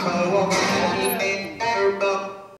Come on.